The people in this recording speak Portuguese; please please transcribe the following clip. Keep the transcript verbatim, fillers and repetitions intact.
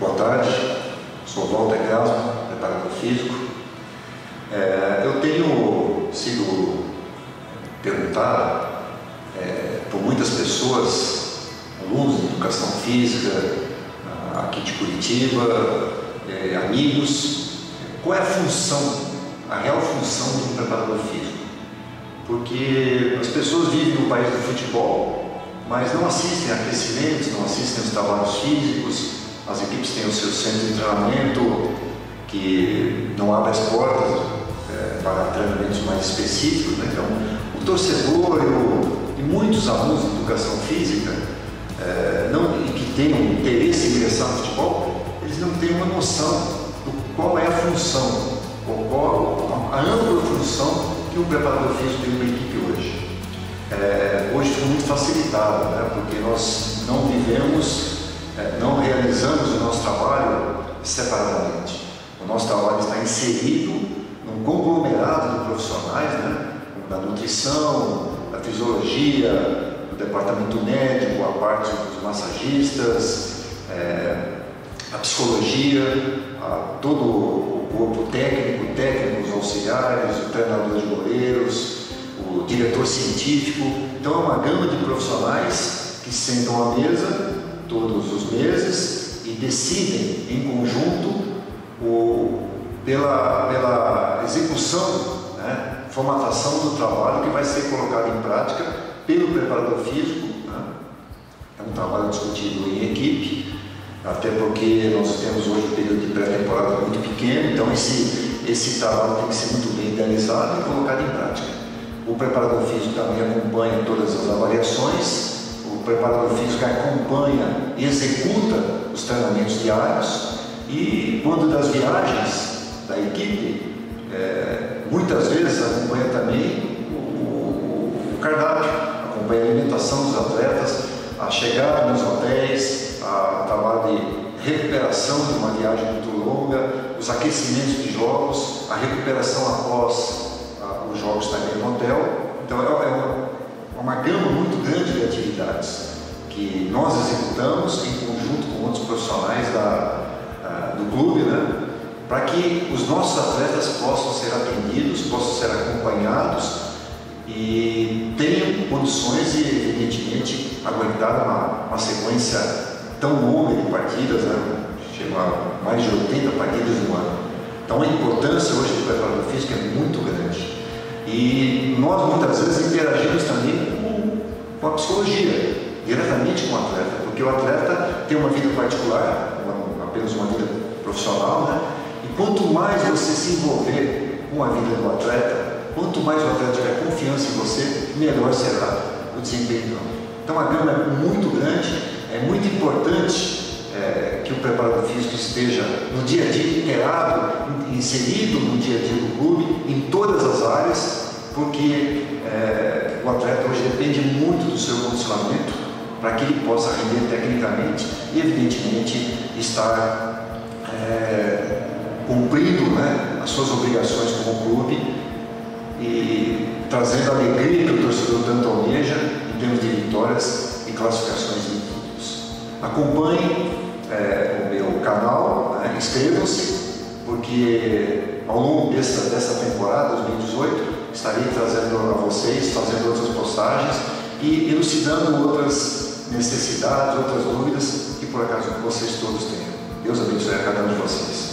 Boa tarde, sou Walter Grazmann, preparador físico. É, eu tenho sido perguntado é, por muitas pessoas, alunos de educação física aqui de Curitiba, é, amigos, qual é a função, a real função de um preparador físico. Porque as pessoas vivem no país do futebol, mas não assistem a aquecimentos, não assistem aos trabalhos físicos, as equipes têm os seus centros de treinamento que não abrem as portas é, para treinamentos mais específicos, né? Então, o torcedor eu, e muitos alunos de educação física é, não, que tenham interesse em ingressar no futebol, eles não têm uma noção do qual é a função, ou qual a ampla função que um preparador físico tem uma equipe hoje. É, hoje foi muito facilitado, né? Porque nós não vivemos, é, não realizamos o nosso trabalho separadamente. O nosso trabalho está inserido num conglomerado de profissionais, né? Da nutrição, da fisiologia, do departamento médico, a parte dos massagistas, é, a psicologia, a, todo o corpo técnico, técnicos auxiliares, o treinador de goleiros, o diretor científico. Então é uma gama de profissionais que sentam à mesa todos os meses e decidem em conjunto o, pela, pela execução, né, formatação do trabalho que vai ser colocado em prática pelo preparador físico, né? É um trabalho discutido em equipe, até porque nós temos hoje um período de pré-temporada muito pequeno, então esse, esse trabalho tem que ser muito bem idealizado e colocado em prática. O preparador físico também acompanha todas as avaliações, o preparador físico acompanha e executa os treinamentos diários e, quando das viagens da equipe, é, muitas vezes acompanha também o, o, o cardápio, acompanha a alimentação dos atletas, a chegada nos hotéis, a trabalho de recuperação de uma viagem muito longa, os aquecimentos de jogos, a recuperação após os jogos também no hotel. Então é uma, uma gama muito grande de atividades que nós executamos em conjunto com outros profissionais da, da, do clube, né? Para que os nossos atletas possam ser atendidos, possam ser acompanhados e tenham condições de, evidentemente, aguentar uma, uma sequência tão longa de partidas, né? Chegou a mais de oitenta partidas no ano. Então a importância hoje do preparador físico é muito grande. E nós muitas vezes interagimos também com, com a psicologia, diretamente com o atleta, porque o atleta tem uma vida particular, uma, apenas uma vida profissional, né? E quanto mais você se envolver com a vida do atleta, quanto mais o atleta tiver confiança em você, melhor será o desempenho. Então a gama é muito grande, é muito importante é, que o preparador físico esteja no dia a dia inteirado, inserido no dia a dia do clube, em todas as áreas, porque é, o atleta hoje depende muito do seu condicionamento para que ele possa render tecnicamente e, evidentemente, estar é, cumprindo, né, as suas obrigações como clube e trazendo a alegria que o torcedor tanto almeja em termos de vitórias e classificações de títulos. Acompanhe é, o meu canal, né, inscrevam-se, porque ao longo dessa, dessa temporada, dois mil e dezoito, estarei trazendo a vocês, fazendo outras postagens e elucidando outras necessidades, outras dúvidas que por acaso vocês todos tenham. Deus abençoe a cada um de vocês.